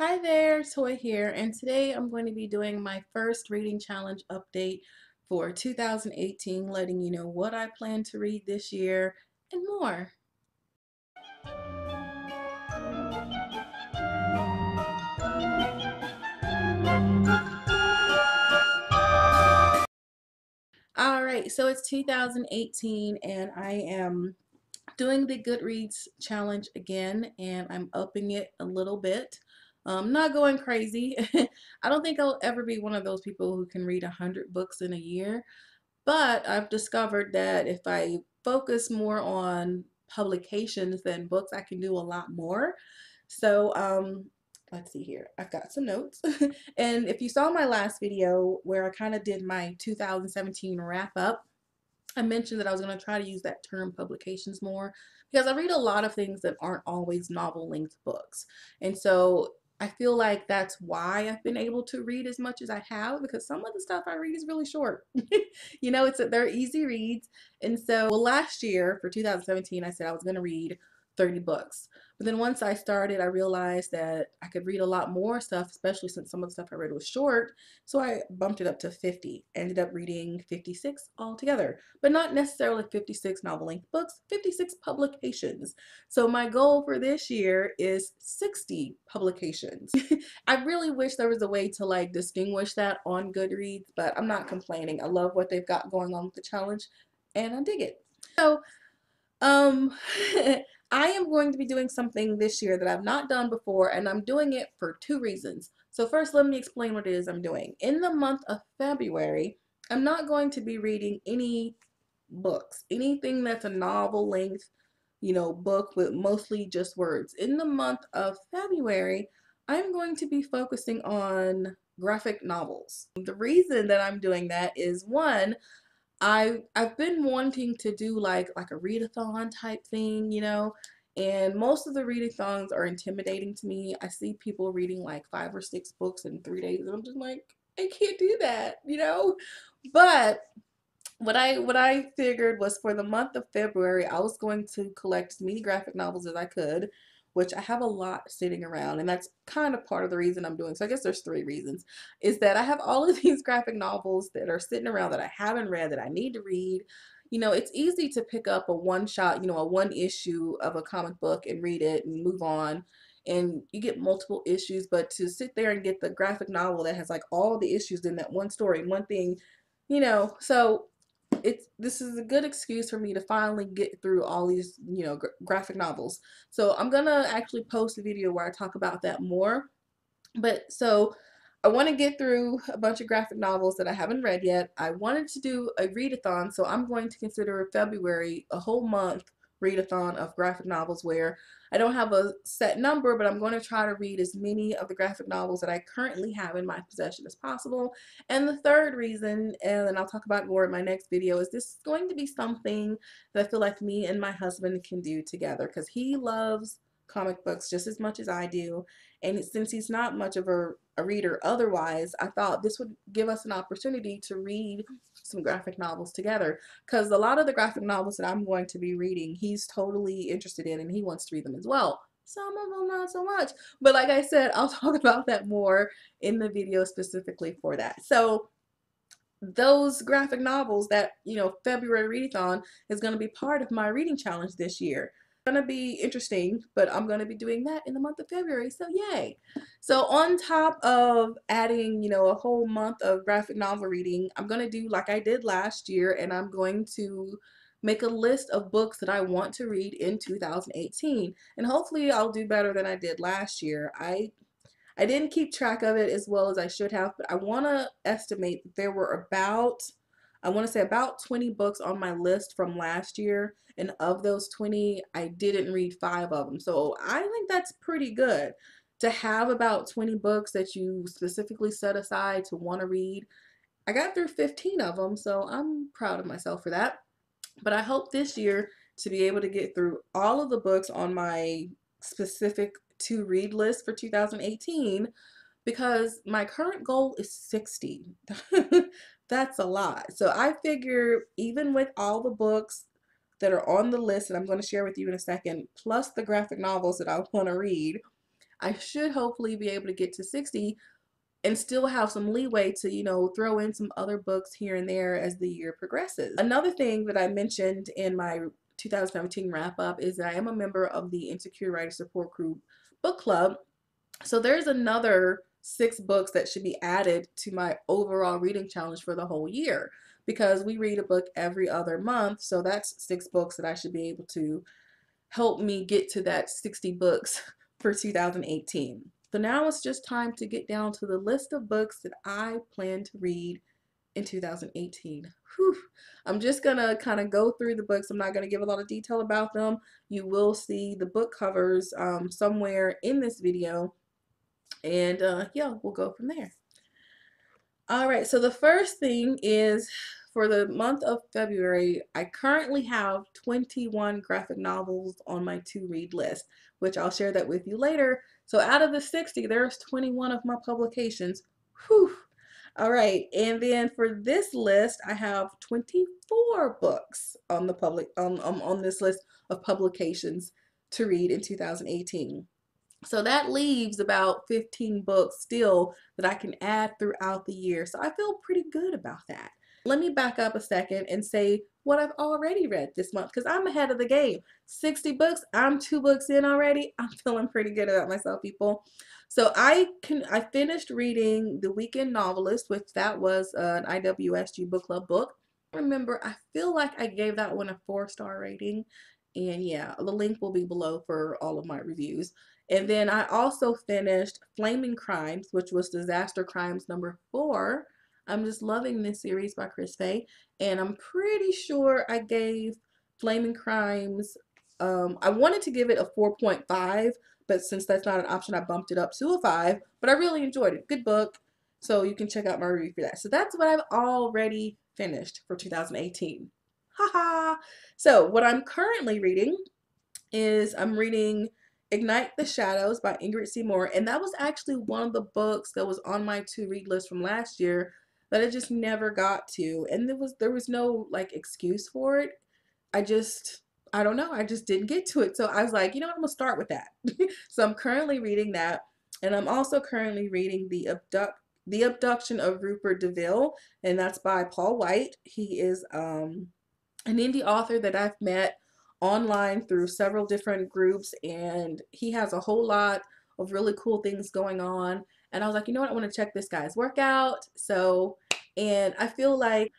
Hi there, Toy here, and today I'm going to be doing my first reading challenge update for 2018, letting you know what I plan to read this year and more. All right, so it's 2018 and I am doing the Goodreads challenge again, and I'm upping it a little bit. Not going crazy. I don't think I'll ever be one of those people who can read 100 books in a year, but I've discovered that if I focus more on publications than books, I can do a lot more. So let's see here, I've got some notes. And if you saw my last video where I kind of did my 2017 wrap up, I mentioned that I was going to try to use that term publications more because I read a lot of things that aren't always novel length books, and so I feel like that's why I've been able to read as much as I have, because some of the stuff I read is really short. You know, they're easy reads. And so, well, last year for 2017, I said I was going to read 30 books. But then once I started, I realized that I could read a lot more stuff, especially since some of the stuff I read was short. So I bumped it up to 50. Ended up reading 56 altogether, but not necessarily 56 novel length books, 56 publications. So my goal for this year is 60 publications. I really wish there was a way to like distinguish that on Goodreads, but I'm not complaining. I love what they've got going on with the challenge and I dig it. So, I am going to be doing something this year that I've not done before, and I'm doing it for two reasons. So first, let me explain what it is I'm doing. In the month of February, I'm not going to be reading any books, anything that's a novel length, you know, book with mostly just words. In the month of February, I'm going to be focusing on graphic novels. The reason that I'm doing that is, one, I've been wanting to do like a readathon type thing, you know, and most of the readathons are intimidating to me. I see people reading like 5 or 6 books in 3 days, and I'm just like, I can't do that, you know. But what I figured was, for the month of February, I was going to collect as many graphic novels as I could, which I have a lot sitting around, and that's kind of part of the reason I'm doing. So I guess there's 3 reasons, is that I have all of these graphic novels that are sitting around that I haven't read, that I need to read. You know, it's easy to pick up a one-shot, you know, a one issue of a comic book and read it and move on, and you get multiple issues, but to sit there and get the graphic novel that has like all the issues in that one story, one thing, you know, so this is a good excuse for me to finally get through all these, you know, graphic novels. So I'm gonna actually post a video where I talk about that more. But so I want to get through a bunch of graphic novels that I haven't read yet. I wanted to do a readathon, so I'm going to consider February a whole month readathon of graphic novels, where I don't have a set number, but I'm going to try to read as many of the graphic novels that I currently have in my possession as possible. And the third reason, and I'll talk about more in my next video, is this is going to be something that I feel like me and my husband can do together, because he loves comic books just as much as I do, and since he's not much of a reader otherwise, I thought this would give us an opportunity to read some graphic novels together, because a lot of the graphic novels that I'm going to be reading, he's totally interested in, and he wants to read them as well. Some of them not so much, but like I said, I'll talk about that more in the video specifically for that. So those graphic novels that, you know, February readathon is going to be part of my reading challenge this year. Gonna be interesting, but I'm gonna be doing that in the month of February, so yay. So on top of adding, you know, a whole month of graphic novel reading, I'm gonna do like I did last year, and I'm going to make a list of books that I want to read in 2018, and hopefully I'll do better than I did last year. I didn't keep track of it as well as I should have, but I want to estimate that there were about, I want to say about 20 books on my list from last year, and of those 20, I didn't read 5 of them. So I think that's pretty good to have about 20 books that you specifically set aside to want to read. I got through 15 of them, so I'm proud of myself for that. But I hope this year to be able to get through all of the books on my specific to-read list for 2018, because my current goal is 60. That's a lot. So I figure even with all the books that are on the list that I'm going to share with you in a second, plus the graphic novels that I want to read, I should hopefully be able to get to 60 and still have some leeway to, you know, throw in some other books here and there as the year progresses. Another thing that I mentioned in my 2017 wrap up is that I am a member of the Insecure Writers Support Group book club. So there's another 6 books that should be added to my overall reading challenge for the whole year, because we read a book every other month. So that's 6 books that I should be able to help me get to that 60 books for 2018. So now it's just time to get down to the list of books that I plan to read in 2018. Whew. I'm just gonna kind of go through the books. I'm not gonna give a lot of detail about them. You will see the book covers somewhere in this video, and yeah, we'll go from there. All right, so the first thing is, for the month of February, I currently have 21 graphic novels on my to-read list, which I'll share that with you later. So out of the 60, there's 21 of my publications. Whew. All right, and then for this list, I have 24 books on the on this list of publications to read in 2018. So that leaves about 15 books still that I can add throughout the year. So I feel pretty good about that. Let me back up a second and say what I've already read this month, because I'm ahead of the game. 60 books, I'm 2 books in already. I'm feeling pretty good about myself, people. So I finished reading The Weekend Novelist, which that was an IWSG book club book. Remember, I feel like I gave that one a 4-star rating, and yeah, the link will be below for all of my reviews. And then I also finished Flaming Crimes, which was Disaster Crimes #4. I'm just loving this series by Chris Faye, and I'm pretty sure I gave Flaming Crimes, I wanted to give it a 4.5, but since that's not an option, I bumped it up to a 5, but I really enjoyed it. Good book, so you can check out my review for that. So that's what I've already finished for 2018. Haha! So what I'm currently reading is, I'm reading Ignite the Shadows by Ingrid Seymour, and that was actually one of the books that was on my to-read list from last year that I just never got to, and there was no like excuse for it. I don't know, I just didn't get to it. So I was like, you know what, I'm gonna start with that. So I'm currently reading that, and I'm also currently reading The Abduction of Rupert DeVille, and that's by Paul White. He is an indie author that I've met online through several different groups, and he has a whole lot of really cool things going on. And I was like, you know what, I want to check this guy's work out. So, and I feel like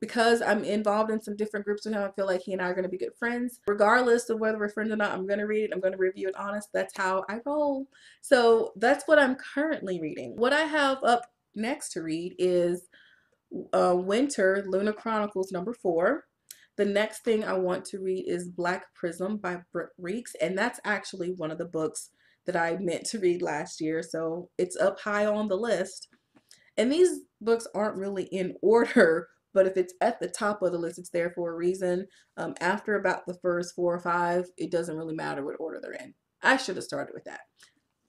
because I'm involved in some different groups with him, I feel like he and I are going to be good friends. Regardless of whether we're friends or not, I'm going to read it. I'm going to review it honest. That's how I roll. So that's what I'm currently reading. What I have up next to read is Winter, Lunar Chronicles #4. The next thing I want to read is Black Prism by Brent Weeks, and that's actually one of the books that I meant to read last year, so it's up high on the list. And these books aren't really in order, but if it's at the top of the list, it's there for a reason. After about the first 4 or 5, it doesn't really matter what order they're in. I should have started with that.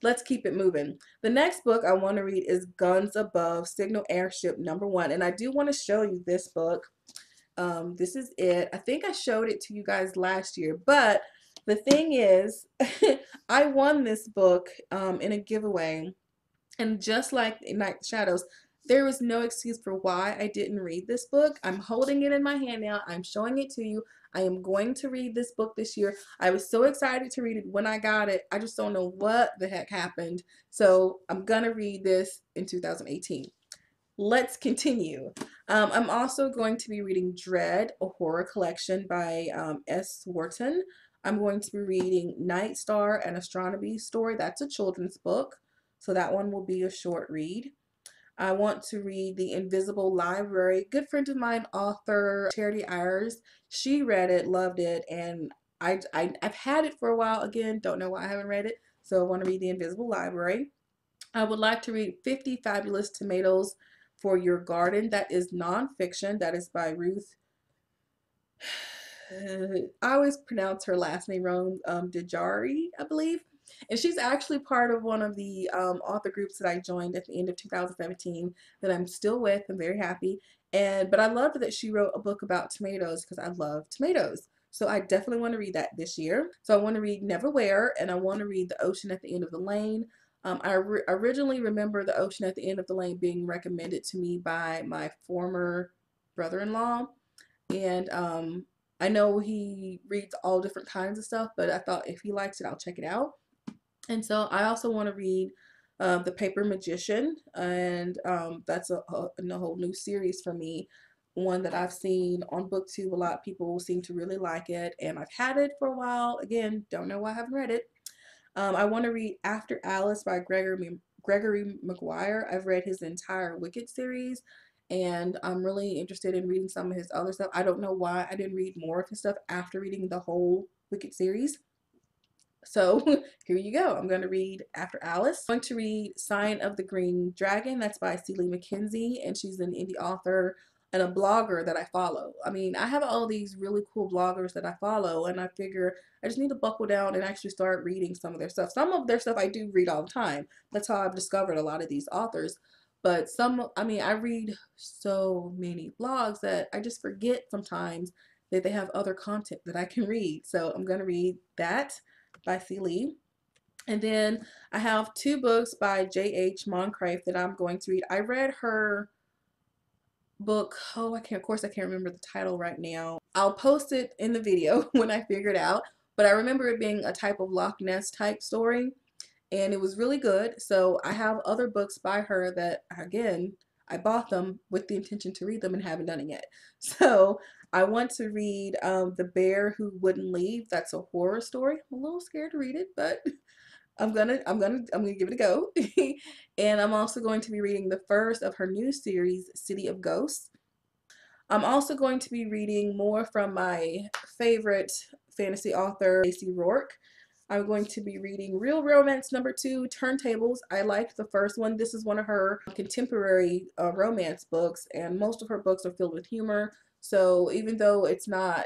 Let's keep it moving. The next book I want to read is Guns Above, Signal Airship #1, and I do want to show you this book. This is it. I think I showed it to you guys last year, but the thing is, I won this book in a giveaway, and just like Night Shadows, there was no excuse for why I didn't read this book. I'm holding it in my hand now. I'm showing it to you. I am going to read this book this year. I was so excited to read it when I got it. I just don't know what the heck happened. So I'm gonna read this in 2018. Let's continue. I'm also going to be reading Dread, a horror collection by S. Wharton. I'm going to be reading Night Star, an astronomy story. That's a children's book, so that one will be a short read. I want to read The Invisible Library. Good friend of mine, author Charity Ayers, she read it, loved it, and I've had it for a while. Again, don't know why I haven't read it, so I want to read The Invisible Library. I would like to read 50 Fabulous Tomatoes for Your Garden. That is nonfiction. That is by Ruth. I always pronounce her last name wrong. Dejari, I believe. And she's actually part of one of the author groups that I joined at the end of 2017 that I'm still with. I'm very happy. But I loved that she wrote a book about tomatoes, because I love tomatoes. So I definitely want to read that this year. So I want to read Neverwhere, and I want to read The Ocean at the End of the Lane. I originally remember The Ocean at the End of the Lane being recommended to me by my former brother-in-law, and I know he reads all different kinds of stuff, but I thought if he likes it, I'll check it out. And so I also want to read The Paper Magician, and that's a whole new series for me, one that I've seen on BookTube. A lot of people seem to really like it, and I've had it for a while. Again, don't know why I haven't read it. I want to read After Alice by Gregory Maguire. I've read his entire Wicked series, and I'm really interested in reading some of his other stuff. I don't know why I didn't read more of his stuff after reading the whole Wicked series. So here you go. I'm going to read After Alice. I'm going to read Sign of the Green Dragon. That's by C. Lee McKenzie, and she's an indie author and a blogger that I follow. I mean, I have all these really cool bloggers that I follow, and I figure I just need to buckle down and actually start reading some of their stuff. Some of their stuff I do read all the time. That's how I've discovered a lot of these authors. But some, I mean, I read so many blogs that I just forget sometimes that they have other content that I can read. So I'm going to read that by C. Lee. And then I have two books by J.H. Moncrief that I'm going to read. I read her book, of course I can't remember the title right now. I'll post it in the video when I figure it out, but I remember it being a type of Loch Ness type story, and it was really good. So I have other books by her that, again, I bought them with the intention to read them and haven't done it yet. So I want to read The Bear Who Wouldn't Leave. That's a horror story. I'm a little scared to read it, but I'm gonna give it a go. And I'm also going to be reading the first of her new series, City of Ghosts. I'm also going to be reading more from my favorite fantasy author, Stacey Rourke. I'm going to be reading Real Romance #2, Turntables. I liked the first one. This is one of her contemporary romance books, and most of her books are filled with humor. So even though it's not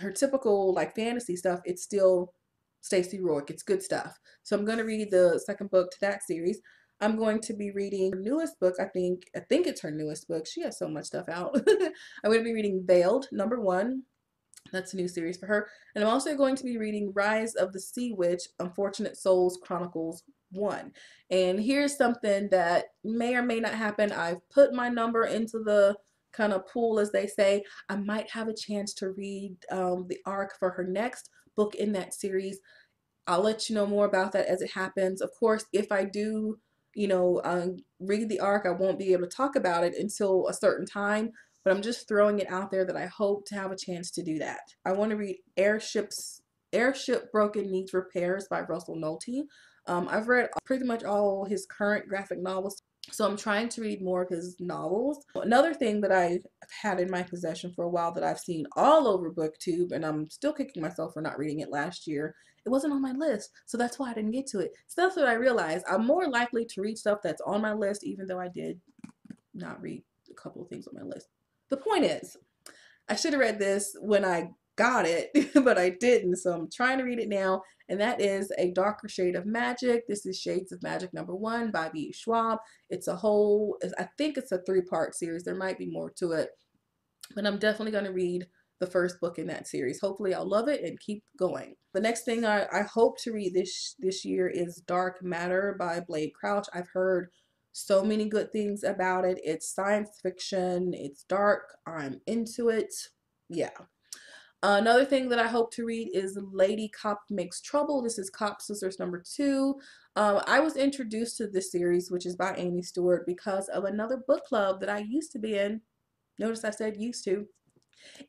her typical like fantasy stuff, it's still Stacey Rourke. It's good stuff. So I'm going to read the second book to that series. I'm going to be reading her newest book. I think it's her newest book. She has so much stuff out. I'm going to be reading Veiled #1. That's a new series for her. And I'm also going to be reading Rise of the Sea Witch, Unfortunate Souls Chronicles 1. And here's something that may or may not happen. I've put my number into the kind of pool, as they say. I might have a chance to read the arc for her next book in that series. I'll let you know more about that as it happens. Of course, if I do, you know, read the arc, I won't be able to talk about it until a certain time, but I'm just throwing it out there that I hope to have a chance to do that. I want to read Airship Broken Needs Repairs by Russell Nolte. I've read pretty much all his current graphic novels, so I'm trying to read more of his novels. Another thing that I've had in my possession for a while that I've seen all over BookTube, and I'm still kicking myself for not reading it last year, it wasn't on my list, so that's why I didn't get to it. So that's what I realized. I'm more likely to read stuff that's on my list, even though I did not read a couple of things on my list. The point is, I should have read this when I got it, but I didn't, so I'm trying to read it now, and that is A Darker Shade of Magic. This is Shades of Magic #1 by B. Schwab. It's a whole, I think it's a 3-part series. There might be more to it, but I'm definitely going to read the first book in that series. Hopefully I'll love it and keep going. The next thing I hope to read this year is Dark Matter by Blade Crouch. I've heard so many good things about it. It's science fiction. It's dark. I'm into it. Yeah. Another thing that I hope to read is Lady Cop Makes Trouble. This is Cop Sisters #2. I was introduced to this series, which is by Amy Stewart, because of another book club that I used to be in. Notice I said used to.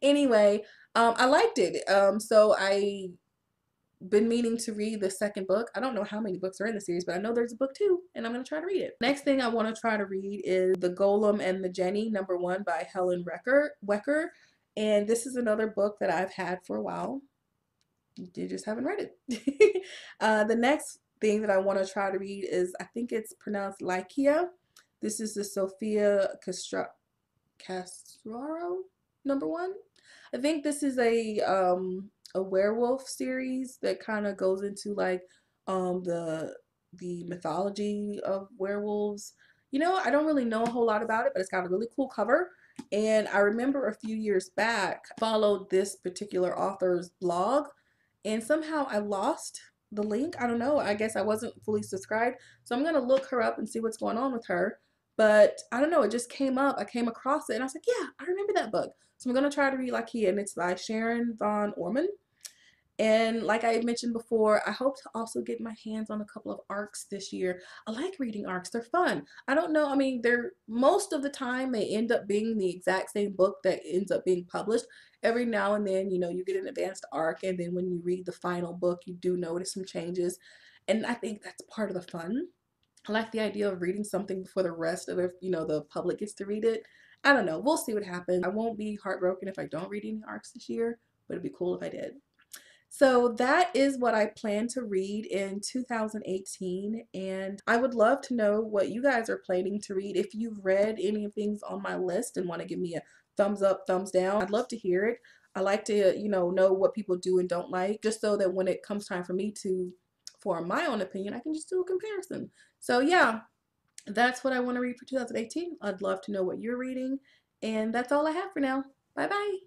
Anyway, I liked it. So I've been meaning to read the second book. I don't know how many books are in the series, but I know there's a book 2, and I'm going to try to read it. Next thing I want to try to read is The Golem and the Jenny #1 by Helen Wecker. And this is another book that I've had for a while. You just haven't read it. The next thing that I want to try to read is, I think it's pronounced Lycia. This is the Sofia Castruaro #1. I think this is a werewolf series that kind of goes into like the mythology of werewolves. You know, I don't really know a whole lot about it, but it's got a really cool cover. And I remember a few years back, followed this particular author's blog, and somehow I lost the link. I don't know. I guess I wasn't fully subscribed. So I'm going to look her up and see what's going on with her. But I don't know. It just came up. I came across it and I was like, yeah, I remember that book. So I'm going to try to read Lakia, and it's by Sharon Von Orman. And like I mentioned before, I hope to also get my hands on a couple of ARCs this year. I like reading ARCs. They're fun. I don't know. I mean, they're most of the time they end up being the exact same book that ends up being published. Every now and then, you know, you get an advanced ARC, and then when you read the final book, you do notice some changes. And I think that's part of the fun. I like the idea of reading something before the rest of it, you know, the public gets to read it. I don't know. We'll see what happens. I won't be heartbroken if I don't read any ARCs this year, but it'd be cool if I did. So that is what I plan to read in 2018, and I would love to know what you guys are planning to read. If you've read any of things on my list and want to give me a thumbs up, thumbs down, I'd love to hear it. I like to, you know what people do and don't like, just so that when it comes time for me to form my own opinion, I can just do a comparison. So yeah, that's what I want to read for 2018. I'd love to know what you're reading, and that's all I have for now. Bye bye.